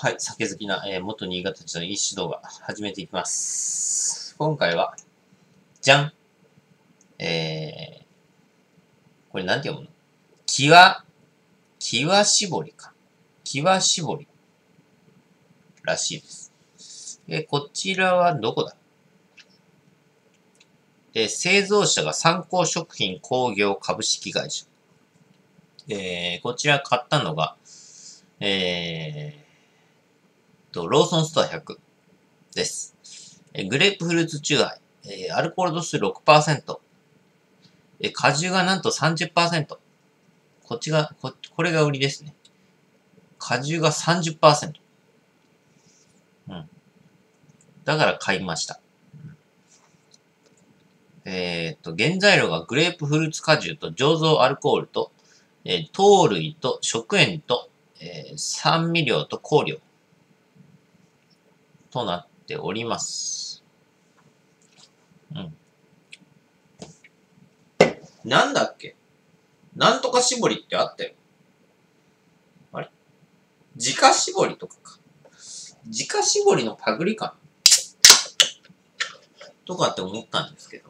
はい、酒好きな、元新潟市の一志動画始めていきます。今回は、じゃんこれなんて読むの？キワ絞りか。キワ絞りらしいです。こちらはどこだ？製造者が三幸食品工業株式会社。こちら買ったのが、ローソンストア100です。グレープフルーツチューハイ、アルコール度数 6%、果汁がなんと 30%。これが売りですね。果汁が 30%。うん。だから買いました。原材料がグレープフルーツ果汁と醸造アルコールと、糖類と食塩と、酸味料と香料となっております。うん。なんだっけ？なんとか絞りってあったよ。あれ？自家絞りとかか。自家絞りのパグリかとかって思ったんですけ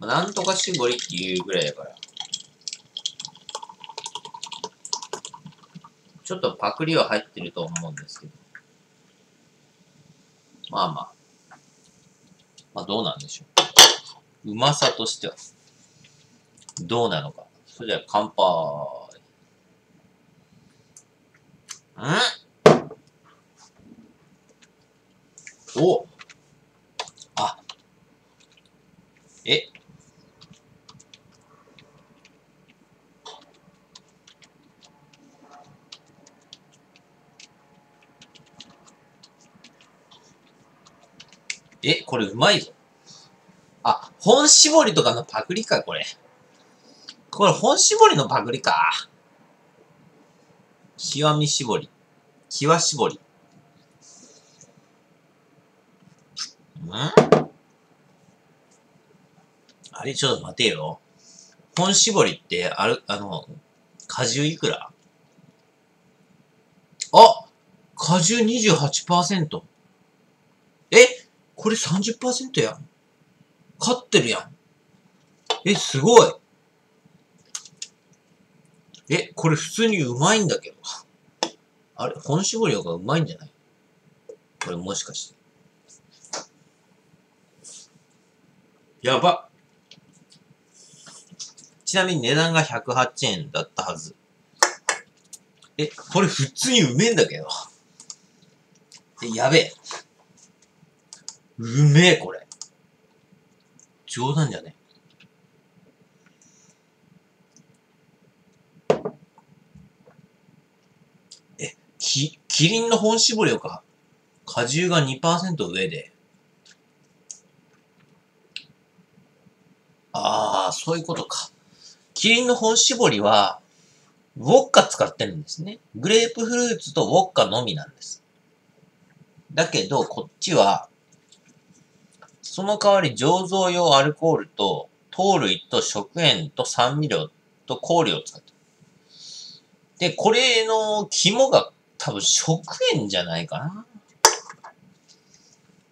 ど。なんとか絞りっていうぐらいだから。ちょっとパクリは入ってると思うんですけど。まあまあ。まあどうなんでしょう。うまさとしては。どうなのか。それでは乾杯。ん？お！あ。え？これうまいぞ。あ、本絞りとかのパクリか、これ。これ本絞りのパクリか。極み絞り。極絞り。ん？あれ、ちょっと待てよ。本絞りって、果汁いくら？あ！果汁 28%！ え？これ 30% やん。勝ってるやん。すごい。これ普通にうまいんだけど。あれ、本搾りの方がうまいんじゃない？これもしかして。やば。ちなみに値段が108円だったはず。これ普通にうめえんだけど。やべえ。うめえ、これ。冗談じゃねえ。キリンの本搾りよか。果汁が 2% 上で。ああ、そういうことか。キリンの本搾りは、ウォッカ使ってるんですね。グレープフルーツとウォッカのみなんです。だけど、こっちは、その代わり醸造用アルコールと糖類と食塩と酸味料と香料を使ってる。で、これの肝が多分食塩じゃないかな。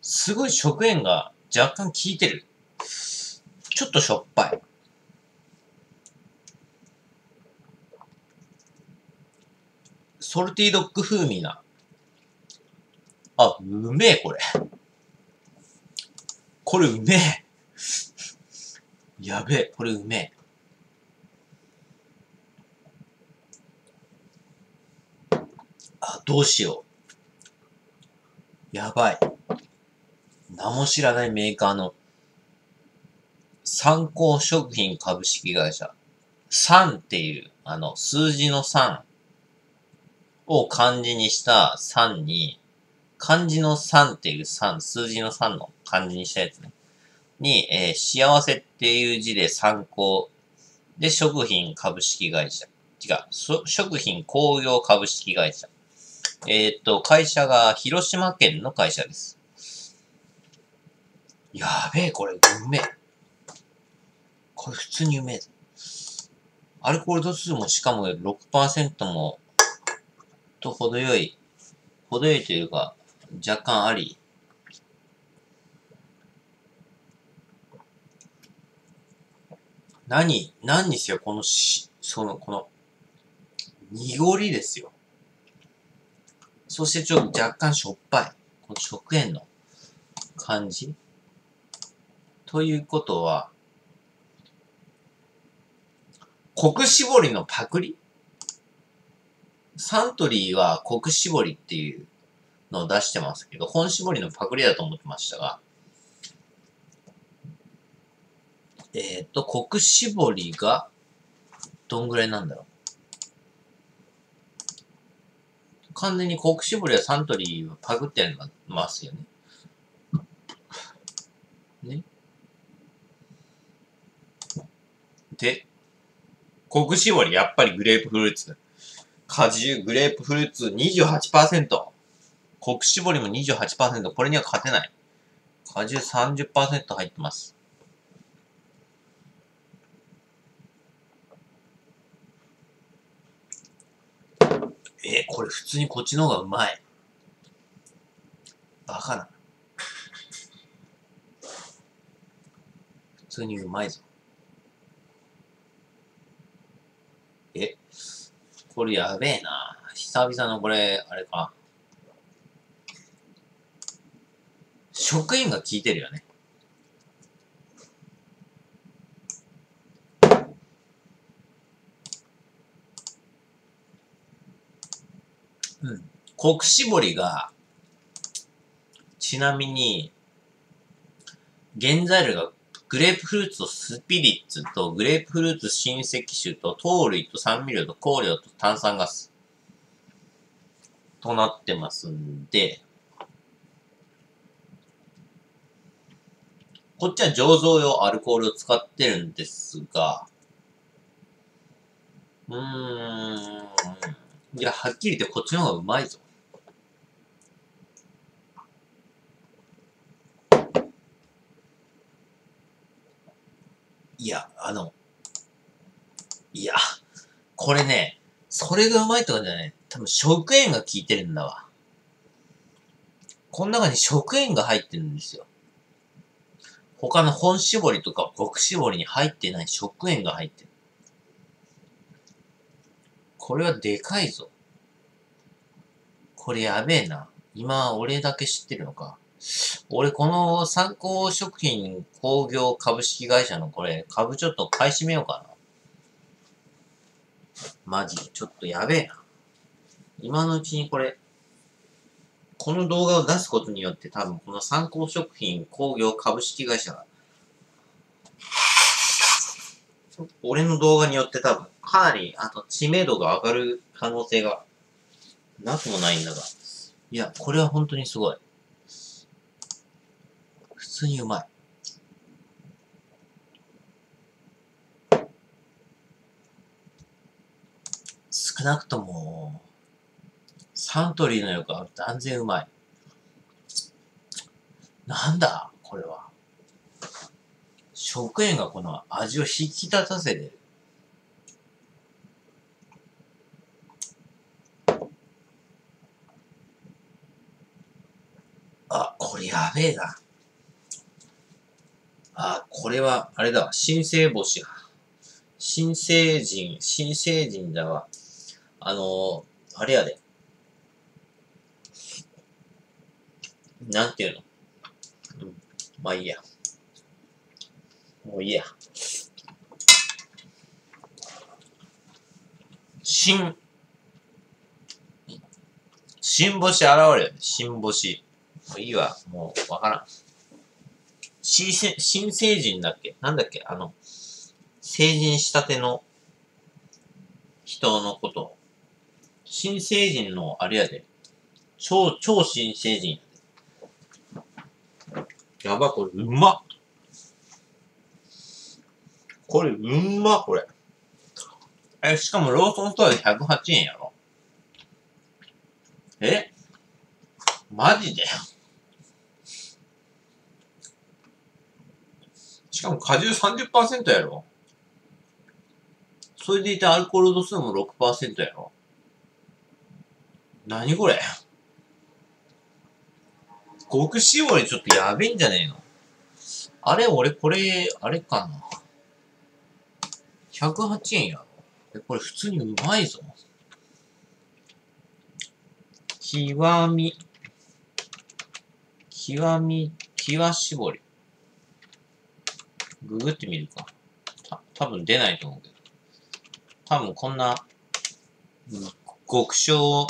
すごい食塩が若干効いてる。ちょっとしょっぱい。ソルティドッグ風味な。あ、うめえ、これ。これうめえ。やべえ、これうめえ。あ、どうしよう。やばい。名も知らないメーカーの、三幸食品株式会社。3っていう、数字の3を漢字にした3に、漢字の3っていう3、数字の3の漢字にしたやつね。に、幸せっていう字で三幸。で、食品株式会社。違う。食品工業株式会社。会社が広島県の会社です。やべえ、これ、うめえ。これ普通にうめえ。アルコール度数もしかも 6% も、と程よい程よいというか、若干あり。何にせよ、この濁りですよ。そしてちょっと若干しょっぱい。この食塩の感じ。ということは、国絞りのパクリ？サントリーは国絞りっていうのを出してますけど、本絞りのパクリだと思ってましたが、国絞りがどんぐらいなんだろう。完全に国絞りはサントリーはパクってますよね。ね。で、国絞り、やっぱりグレープフルーツ。果汁、グレープフルーツ 28%。国絞りも 28%。これには勝てない。果汁 30% 入ってます。これ普通にこっちの方がうまい。バカな。普通にうまいぞ。これやべえな。久々のこれ、あれか。食塩が効いてるよね。うん。国絞りが、ちなみに、原材料がグレープフルーツとスピリッツとグレープフルーツ新石種と糖類と酸味料と香料と炭酸ガスとなってますんで、こっちは醸造用アルコールを使ってるんですが、いや、はっきり言ってこっちの方がうまいぞ。いや、これね、それがうまいとかじゃない。多分食塩が効いてるんだわ。この中に食塩が入ってるんですよ。他の本絞りとか国絞りに入ってない食塩が入ってる。これはでかいぞ。これやべえな。今、俺だけ知ってるのか。俺、このサンコー食品工業株式会社のこれ、株ちょっと買い占めようかな。マジ、ちょっとやべえな。今のうちにこれ、この動画を出すことによって多分このサンコー食品工業株式会社が、俺の動画によって多分かなり、あと知名度が上がる可能性がなくもないんだが。いや、これは本当にすごい。普通にうまい。少なくとも、サントリーのよくある断然うまい。なんだこれは。食塩がこの味を引き立たせてる。あ、これやべえな。あ、これは、あれだわ。新生星。新成人だわ。あれやで。なんていうの？うん。まあいいや。もういいや。新星現れる。新星。もういいわ。もうわからん。新成人だっけ？なんだっけ？成人したての人のこと。新成人のあれやで。超新成人やで。やば、これうまっ。これうまっ、これ。しかもローソンストアで108円やろ。マジで？しかも果汁 30% やろ。それでいてアルコール度数も 6% やろ。何これ？極しおりちょっとやべえんじゃねえの。あれ俺これ、あれかな。108円やろ。これ普通にうまいぞ。極絞り。ググってみるか。多分出ないと思うけど。多分こんな、極小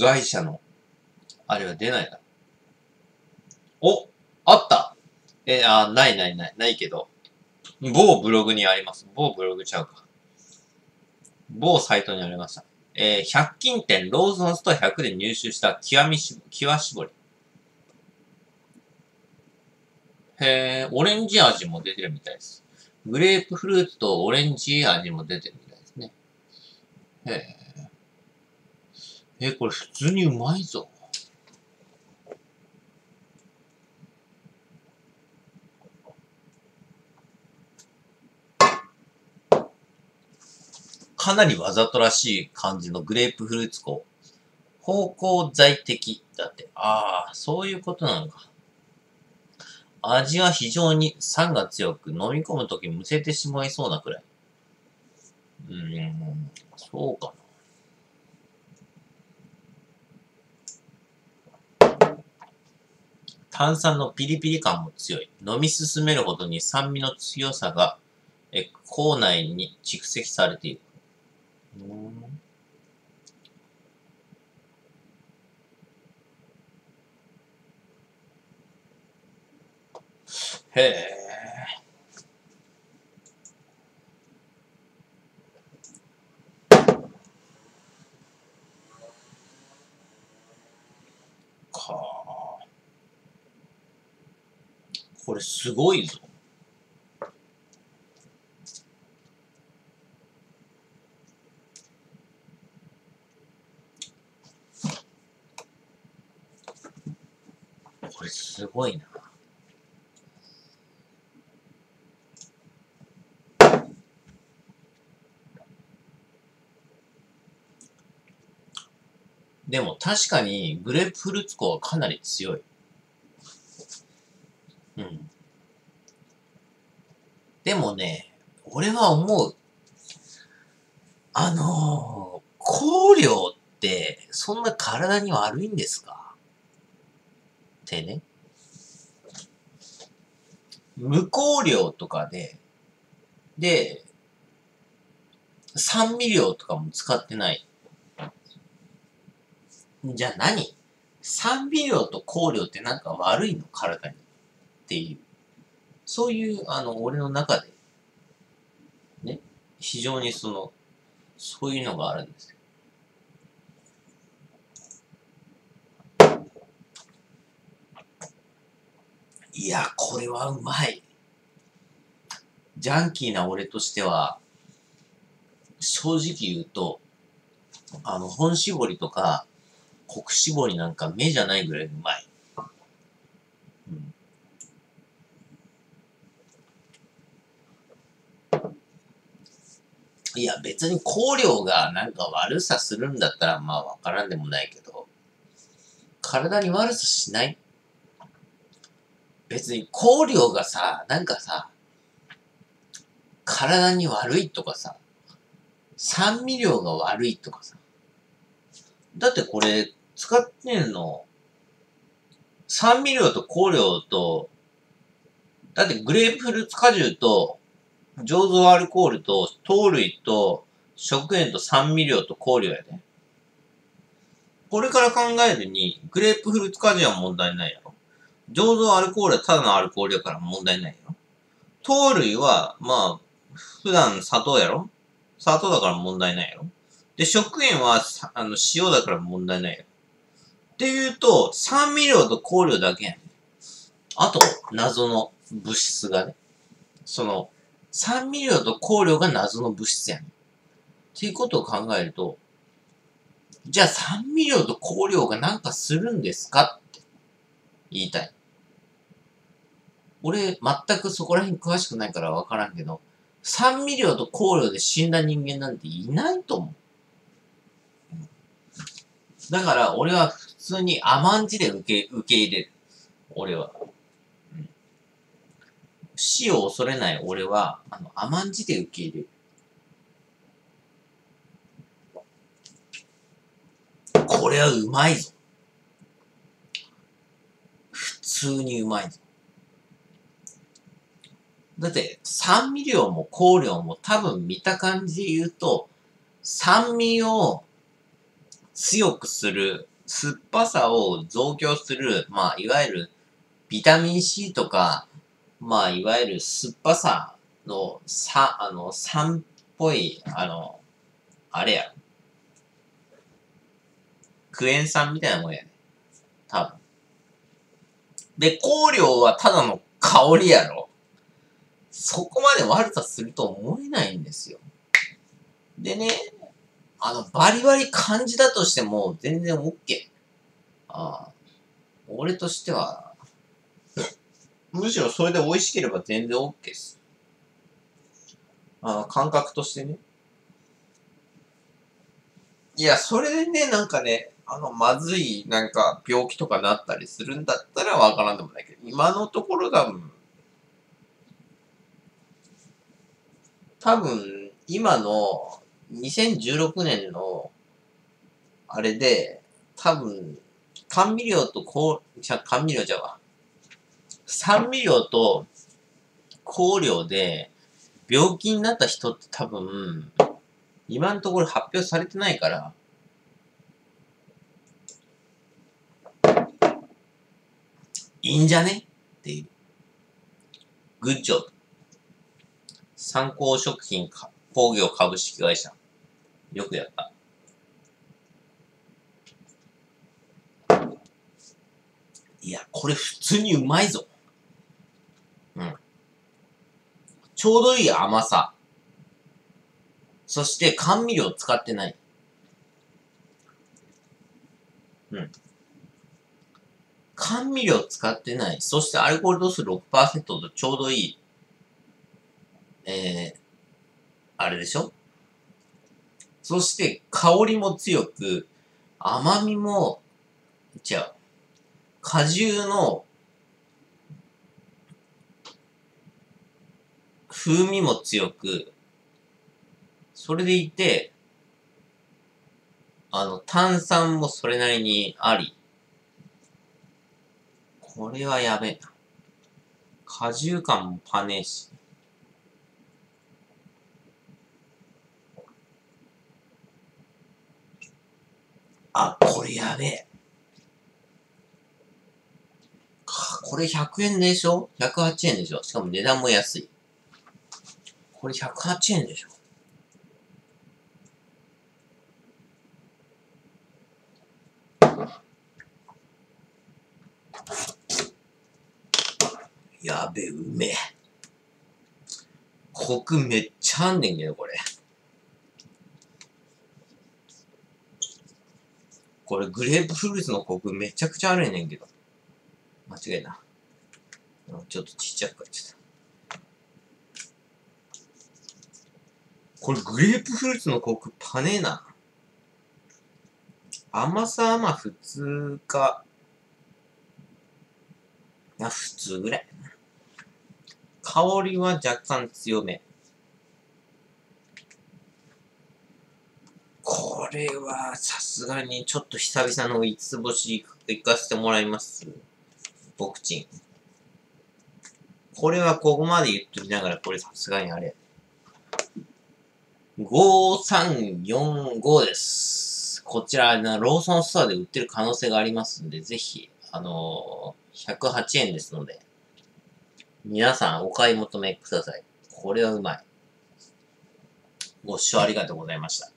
会社の、あれは出ないな。お、あったないけど。某ブログにあります。某ブログちゃうか。某サイトにありました。100均店、ローソンストア100で入手した極絞り。へぇ、オレンジ味も出てるみたいです。グレープフルーツとオレンジ味も出てるみたいですね。へぇ。これ普通にうまいぞ。かなりわざとらしい感じのグレープフルーツ粉。芳香剤的。だって、ああ、そういうことなのか。味は非常に酸が強く、飲み込むときむせてしまいそうなくらい。そうかな。炭酸のピリピリ感も強い。飲み進めるほどに酸味の強さが、口内に蓄積されている。へえ。かあ。これすごいぞ。これすごいな。でも確かにグレープフルーツ粉はかなり強い。うん。でもね、俺は思う。香料ってそんな体に悪いんですかってね。無香料とかで、酸味料とかも使ってない。じゃあ何？酸味料と香料ってなんか悪いの？体に。っていう。そういう、俺の中で、ね。非常にそういうのがあるんですよ。いや、これはうまい。ジャンキーな俺としては、正直言うと、本絞りとか、黒絞りなんか目じゃないぐらいうまい。うん、いや、別に香料がなんか悪さするんだったら、まあわからんでもないけど、体に悪さしない。別に香料がさ、なんかさ、体に悪いとかさ、酸味料が悪いとかさ。だってこれ、使ってんの、酸味料と香料と、だってグレープフルーツ果汁と、醸造アルコールと、糖類と、食塩と酸味料と香料やね。これから考えるに、グレープフルーツ果汁は問題ないやろ。醸造アルコールはただのアルコールやから問題ないよ。糖類は、まあ、普段砂糖やろ？砂糖だから問題ないよ。で、食塩は、塩だから問題ないよ。っていうと、酸味料と香料だけやね。あと、謎の物質がね。酸味料と香料が謎の物質やね。っていうことを考えると、じゃあ酸味料と香料がなんかするんですか？言いたい。俺、全くそこら辺詳しくないから分からんけど、酸味料と香料で死んだ人間なんていないと思う。だから俺は普通に甘んじで受け入れる。俺は。死を恐れない俺は、甘んじで受け入れる。これはうまいぞ。普通にうまいぞ。だって、酸味料も香料も多分見た感じで言うと、酸味を強くする、酸っぱさを増強する、いわゆるビタミン C とか、いわゆる酸っぱさの、酸っぽい、クエン酸みたいなもんやね。多分。で、香料はただの香りやろ。そこまで悪さすると思えないんですよ。でね、バリバリ感じだとしても全然 OK。俺としては、むしろそれで美味しければ全然 OK です。感覚としてね。いや、それでね、まずい、病気とかなったりするんだったらわからんでもないけど、今のところ多分、今の、2016年の、あれで、多分、甘味料と酸味料と香料で、病気になった人って多分、今のところ発表されてないから、いいんじゃねっていう。グッジョブ。三幸食品工業株式会社。よくやった。いや、これ普通にうまいぞ。うん。ちょうどいい甘さ。そして、甘味料使ってない。うん。甘味料使ってない。そして、アルコール度数 6% とちょうどいい。あれでしょ？そして、香りも強く、甘みも、果汁の、風味も強く、それでいて、炭酸もそれなりにあり。これはやべえな。果汁感もパネーし。あ、これやべえ。これ100円でしょ ?108 円でしょ？しかも値段も安い。これ108円でしょ？やべえ、うめえ。コクめっちゃあんねんけど、これ。これ、グレープフルーツのコクめちゃくちゃあるんねんけど。間違いな。ちょっとちっちゃく書いちゃった。これ、グレープフルーツのコクパねえな。甘さは普通か。普通ぐらい。香りは若干強め。これはさすがにちょっと久々の5つ星行かせてもらいます。ボクチン。これはここまで言っときながら、これさすがにあれ。5345です。こちら、ローソンストアで売ってる可能性がありますんで、ぜひ、108円ですので、皆さんお買い求めください。これはうまい。ご視聴ありがとうございました。